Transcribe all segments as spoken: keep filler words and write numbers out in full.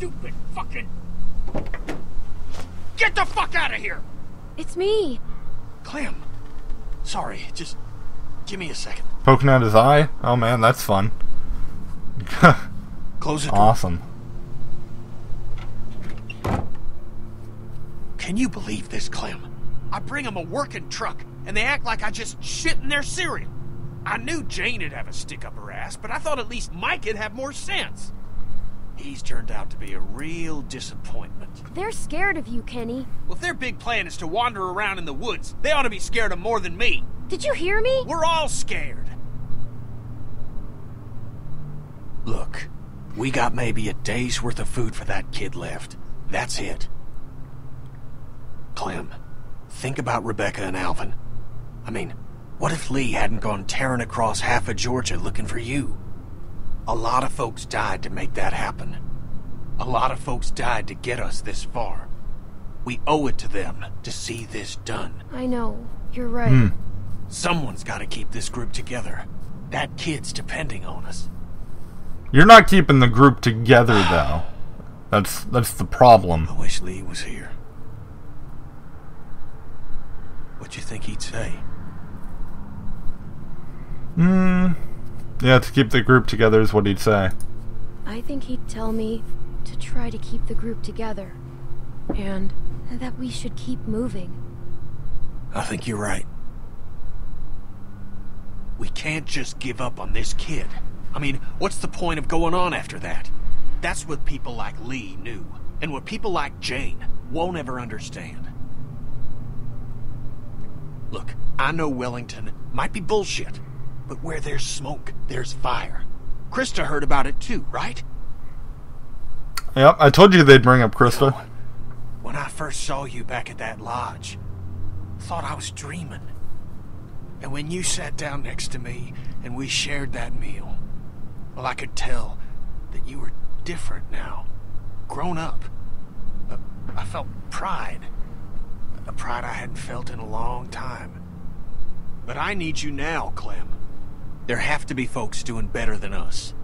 stupid fucking... Get the fuck out of here! It's me. Clem. Sorry, just give me a second. Poking out his eye? Oh man, that's fun. Close the door. Awesome. Can you believe this, Clem? I bring them a working truck, and they act like I just shit in their cereal. I knew Jane'd have a stick up her ass, but I thought at least Mike'd have more sense. He's turned out to be a real disappointment. They're scared of you, Kenny. Well, if their big plan is to wander around in the woods, they ought to be scared of more than me. Did you hear me? We're all scared. Look, we got maybe a day's worth of food for that kid left. That's it. Clem, think about Rebecca and Alvin. I mean, what if Lee hadn't gone tearing across half of Georgia looking for you? A lot of folks died to make that happen. A lot of folks died to get us this far. We owe it to them to see this done. I know. You're right. Mm. Someone's got to keep this group together. That kid's depending on us. You're not keeping the group together, though. That's that's the problem. I wish Lee was here. What do you think he'd say? Hmm... Yeah, to keep the group together is what he'd say. I think he'd tell me to try to keep the group together. And that we should keep moving. I think you're right. We can't just give up on this kid. I mean, what's the point of going on after that? That's what people like Lee knew. And what people like Jane won't ever understand. Look, I know Wellington might be bullshit. But where there's smoke, there's fire. Krista heard about it too, right? Yep, I told you they'd bring up Krista. You know, when I first saw you back at that lodge, I thought I was dreaming. And when you sat down next to me and we shared that meal, well, I could tell that you were different now. Grown up. Uh, I felt pride. A pride I hadn't felt in a long time. But I need you now, Clem. There have to be folks doing better than us.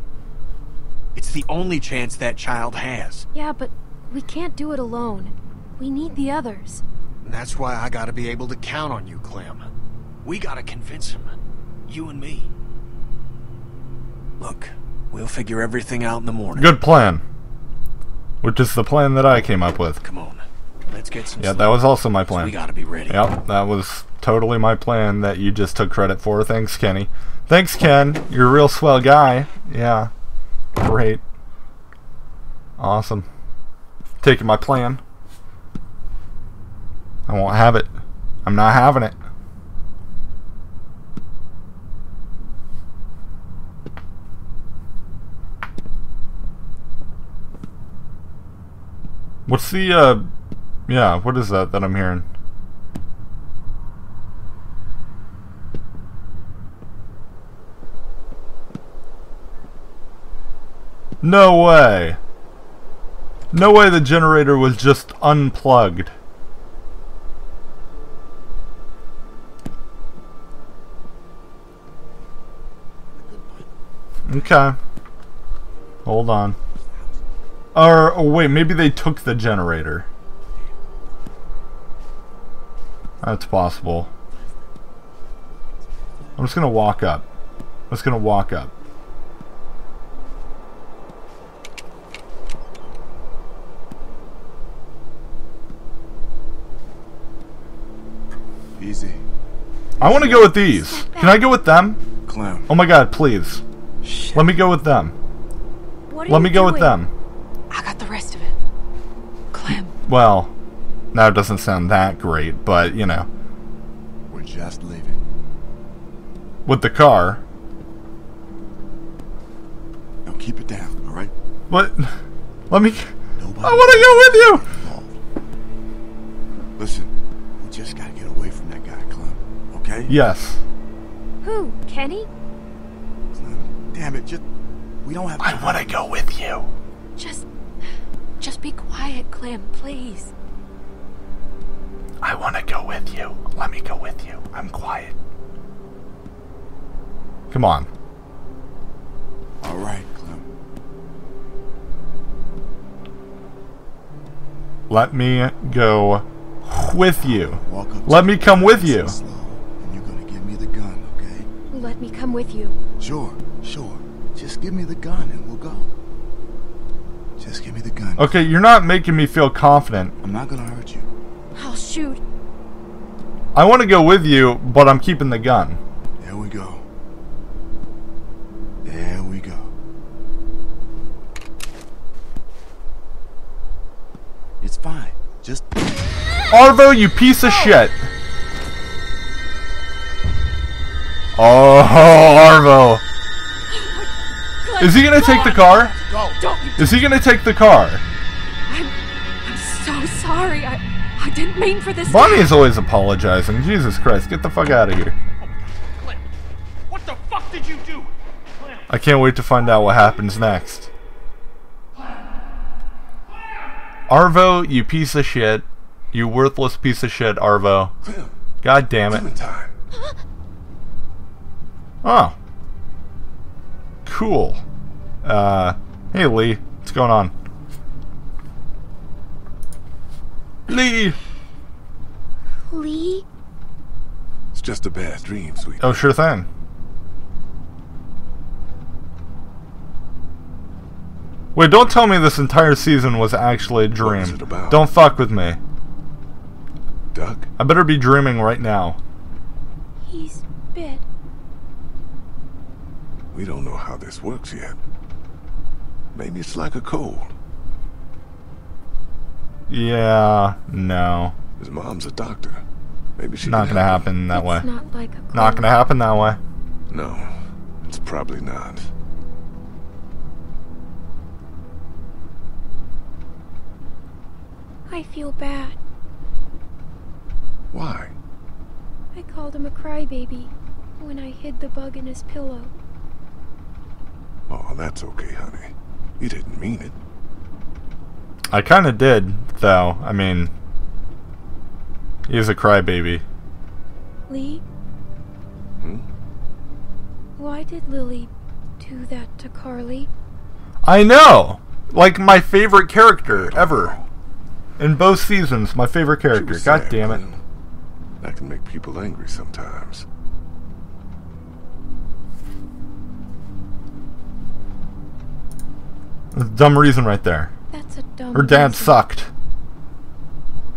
It's the only chance that child has. Yeah, but we can't do it alone. We need the others. And that's why I gotta be able to count on you, Clem. We gotta convince him. You and me. Look, we'll figure everything out in the morning. Good plan. Which is the plan that I came up with. Come on. Let's get some. Yeah, that was also my plan. So we gotta be ready. Yep, that was totally my plan that you just took credit for. Thanks, Kenny. Thanks, Ken. You're a real swell guy. Yeah. Great. Awesome. Taking my plan. I won't have it. I'm not having it. What's the, uh... yeah, what is that that I'm hearing? No way! No way the generator was just unplugged. Okay. Hold on. Or, oh wait, maybe they took the generator. That's possible. I'm just gonna walk up. I'm just gonna walk up. Easy. I want to go with these. Can I go with them? Clem. Oh my god, please. Shit. Let me go with them. What are Let you me go doing? with them. I got the rest of it. Clem. Well, now it doesn't sound that great, but you know. We're just leaving. With the car. Now keep it down, all right? What? Let me. Nobody I want to go with you. Listen, we just gotta get away from that guy, Clem. Okay? Yes. Who? Kenny? Clem, damn it! Just we don't have. I want to go with you. Just, just be quiet, Clem, please. I want to go with you. Let me go with you. I'm quiet. Come on. All right, Clem. Let me go with you. Let me come with you. And you're gonna give me the gun, okay? Let me come with you. Sure, sure. Just give me the gun and we'll go. Just give me the gun. Okay, you're not making me feel confident. I'm not gonna hurt you. I'll shoot. I want to go with you, but I'm keeping the gun. There we go. There we go. It's fine. Just Arvo, you piece of shit. Oh, Arvo. Is he gonna take the car? Is he gonna take the car? I'm, I'm so sorry. I, I didn't mean for this. Bonnie is always apologizing. Jesus Christ, get the fuck out of here. What the fuck did you do? I can't wait to find out what happens next. Arvo, you piece of shit. You worthless piece of shit, Arvo. God damn it. Oh. Cool. Uh, hey Lee, what's going on? Lee! Lee? It's just a bad dream, sweetie. Oh, sure thing. Wait, don't tell me this entire season was actually a dream. What was it about? Don't fuck with me. Doug? I better be dreaming right now. He's bit. We don't know how this works yet. Maybe it's like a cold. Yeah, no. His mom's a doctor. Maybe she's not gonna happen that way. It's not like a cold. Not gonna happen that way. No, it's probably not. I feel bad. Why? I called him a crybaby when I hid the bug in his pillow. Oh, that's okay, honey. You didn't mean it. I kind of did, though. I mean, he's a crybaby. Lee? Hmm? Why did Lily do that to Carly? I know! Like, my favorite character ever. In both seasons, my favorite character. God sad, damn it. That can make people angry sometimes. Dumb reason right there. That's a dumb Her dad reason. Sucked.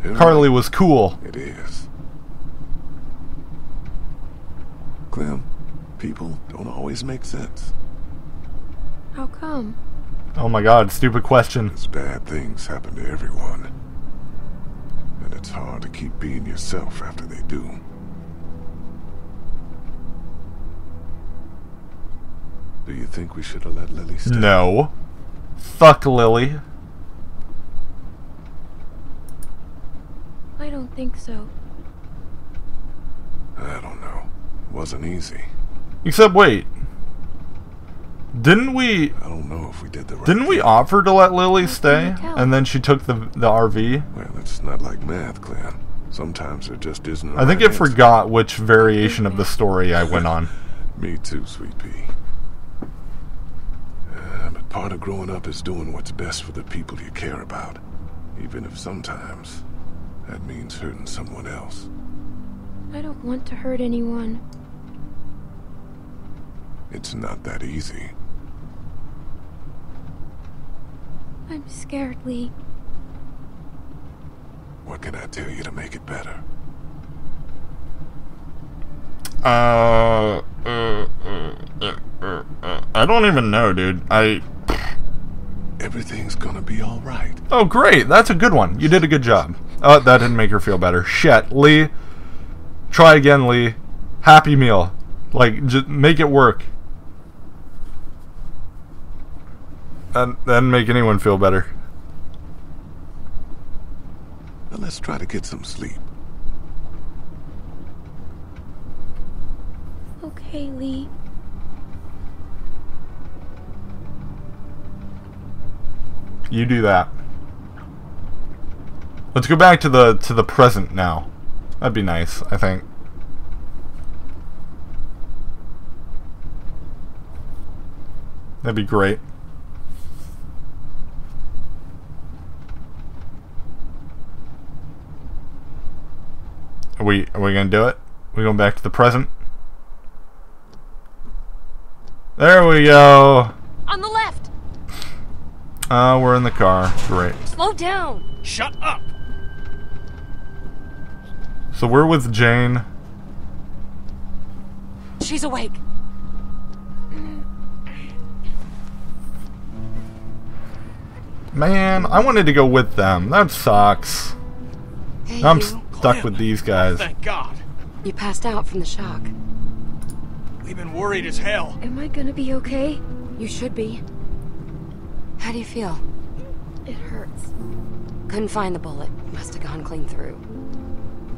It Carly is. Was cool. It is. Clem, people don't always make sense. How come? Oh my god, stupid question. Because bad things happen to everyone. And it's hard to keep being yourself after they do. Do you think we should have let Lily stay? No. Fuck Lily. I don't think so. I don't know. It wasn't easy. Except wait. Didn't we I don't know if we did the right Didn't thing. We offer to let Lily stay and then she took the the R V? Well, it's not like math, Clem. Sometimes there just isn't I right think it answer. Forgot which variation of the story I went on. Me too, sweet pea. Part of growing up is doing what's best for the people you care about, even if sometimes that means hurting someone else. I don't want to hurt anyone. It's not that easy. I'm scared, Lee. What can I tell you to make it better? Uh, uh, uh, uh, uh, uh I don't even know, dude. I... Everything's gonna be alright. Oh, great. That's a good one. You did a good job. Oh, that didn't make her feel better. Shit. Lee, try again, Lee. Happy meal. Like, just make it work. And then make anyone feel better. Now let's try to get some sleep. Okay, Lee. You do that. Let's go back to the to the present now. That'd be nice, I think. That'd be great. we are we gonna do it? We going back to the present? There we go. On the left. Uh, we're in the car. Great. Slow down. Shut up. So we're with Jane. She's awake. Man, I wanted to go with them. That sucks. Hey, I'm you. stuck with these guys. Thank God. You passed out from the shock. We've been worried as hell. Am I gonna be okay? You should be. How do you feel? It hurts. Couldn't find the bullet. Must have gone clean through.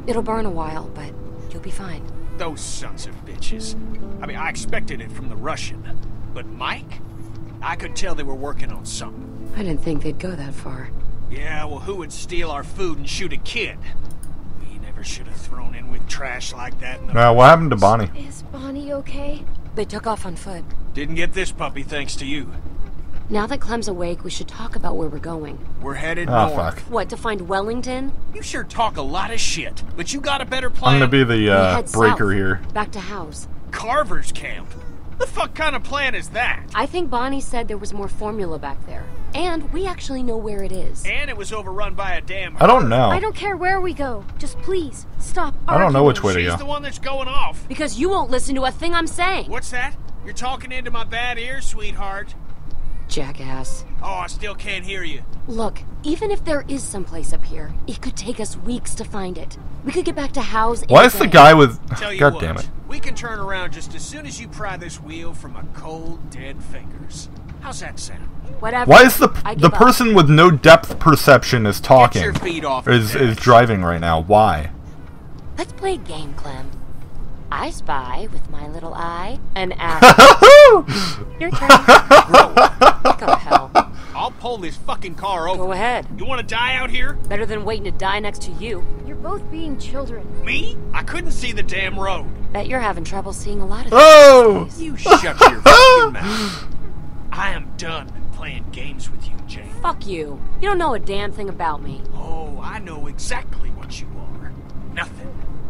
It'll burn a while, but you'll be fine. Those sons of bitches. I mean, I expected it from the Russian. But Mike? I could tell they were working on something. I didn't think they'd go that far. Yeah, well, who would steal our food and shoot a kid? We never should have thrown in with trash like that. In the now, what happened to Bonnie? Is Bonnie okay? They took off on foot. Didn't get this puppy thanks to you. Now that Clem's awake, we should talk about where we're going. We're headed oh, north. Fuck. What, to find Wellington? You sure talk a lot of shit, but you got a better plan. I'm gonna be the uh, breaker south, here. Back to Howes. Carver's camp? The fuck kind of plan is that? I think Bonnie said there was more formula back there. And we actually know where it is. And it was overrun by a damn herd. I don't know. I don't care where we go. Just please, stop arguing. I don't know which way to go. She's the one that's going off. Because you won't listen to a thing I'm saying. What's that? You're talking into my bad ear, sweetheart. Jackass. Oh, I still can't hear you. Look, even if there is someplace up here, it could take us weeks to find it. We could get back to Howes. Why is the guy with... Tell you God what, damn it. We can turn around just as soon as you pry this wheel from my cold, dead fingers. How's that sound? Whatever. Why is the the person up. with no depth perception is talking? Get your feet off is is driving right now? Why? Let's play a game, Clem. I spy with my little eye an apple. Your turn. Go to hell. I'll pull this fucking car over. Go ahead. You want to die out here? Better than waiting to die next to you. You're both being children. Me? I couldn't see the damn road. Bet you're having trouble seeing a lot of. Oh! Things. You shut your fucking mouth. I am done playing games with you, Jane. Fuck you. You don't know a damn thing about me. Oh, I know exactly what you are. Nothing.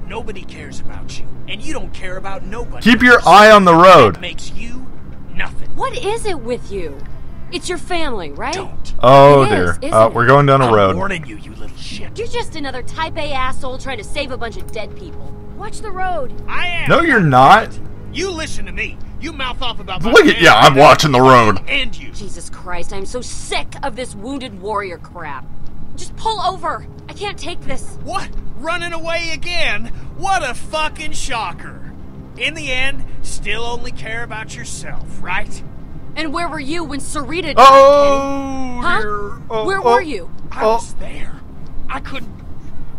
Nobody cares about you. And you don't care about nobody. Keep your eye on the road. That makes you nothing. What is it with you? It's your family, right? Don't. Oh, dear. Uh, we're going down a road. I'm warning you, you little shit. You're just another type A asshole trying to save a bunch of dead people. Watch the road. I am. No, you're not. You listen to me. You mouth off about my Look at yeah, I'm watching the road. And you. Jesus Christ, I'm so sick of this wounded warrior crap. Just pull over. I can't take this. What? Running away again? What a fucking shocker. In the end, still only care about yourself, right? And where were you when Sarita died? Oh, huh? Dear. Oh, where oh, were you? I oh. was there. I couldn't.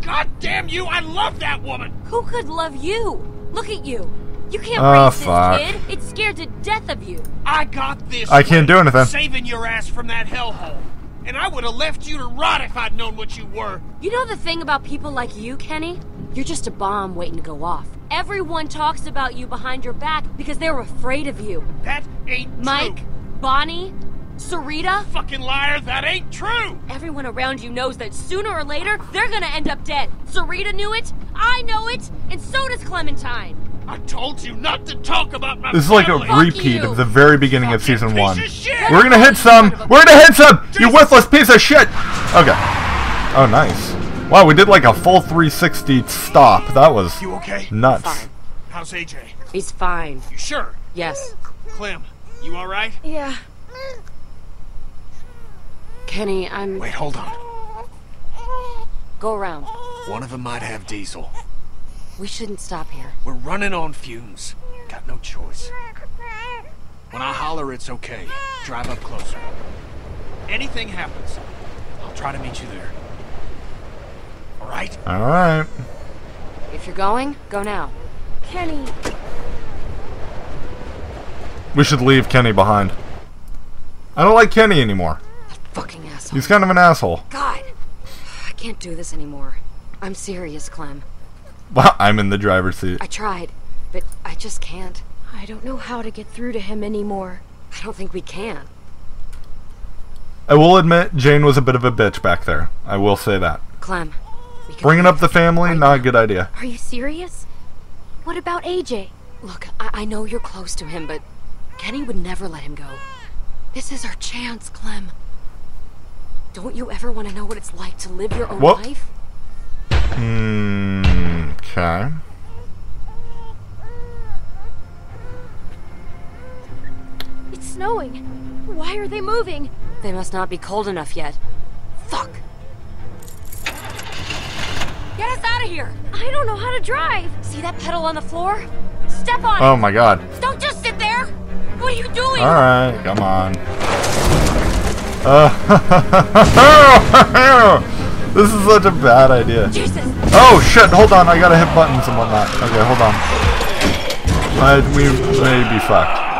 God damn you, I love that woman. Who could love you? Look at you. You can't oh, raise this fuck. kid. It's scared to death of you. I got this. I can't do anything. Saving your ass from that hellhole. And I would have left you to rot if I'd known what you were. You know the thing about people like you, Kenny? You're just a bomb waiting to go off. Everyone talks about you behind your back because they're afraid of you. That ain't Mike, true. Mike, Bonnie, Sarita. Fucking liar, that ain't true. Everyone around you knows that sooner or later, they're gonna end up dead. Sarita knew it, I know it, and so does Clementine. I told you not to talk about my This is like family. a repeat of the very beginning Fuck of season one. Of We're gonna hit some. We're gonna hit some. Jesus. You worthless piece of shit. Okay. Oh, nice. Wow, we did like a full three sixty stop. That was you okay? nuts. Fine. How's A J? He's fine. You sure? Yes. Clem, you all right? Yeah. Kenny, I'm. Wait, hold on. Go around. One of them might have diesel. We shouldn't stop here. We're running on fumes. Got no choice. When I holler, it's okay. Drive up closer. Anything happens, I'll try to meet you there. All right? All right. If you're going, go now. Kenny. We should leave Kenny behind. I don't like Kenny anymore. That fucking asshole. He's kind of an asshole. God. I can't do this anymore. I'm serious, Clem. Well, I'm in the driver's seat. I tried, but I just can't. I don't know how to get through to him anymore. I don't think we can. I will admit, Jane was a bit of a bitch back there. I will say that. Clem, Bringing up the family, not a good idea. Are you serious? What about A J? Look, I, I know you're close to him, but Kenny would never let him go. This is our chance, Clem. Don't you ever want to know what it's like to live your own Whoop. life? Hmm. Okay. It's snowing. Why are they moving? They must not be cold enough yet. Fuck. Get us out of here. I don't know how to drive. See that pedal on the floor? Step on it. Oh my god. Don't just sit there. What are you doing? All right, come on. Uh, this is such a bad idea. Jesus. Oh shit! Hold on, I gotta hit buttons and whatnot. Okay, hold on. I, we may be fucked.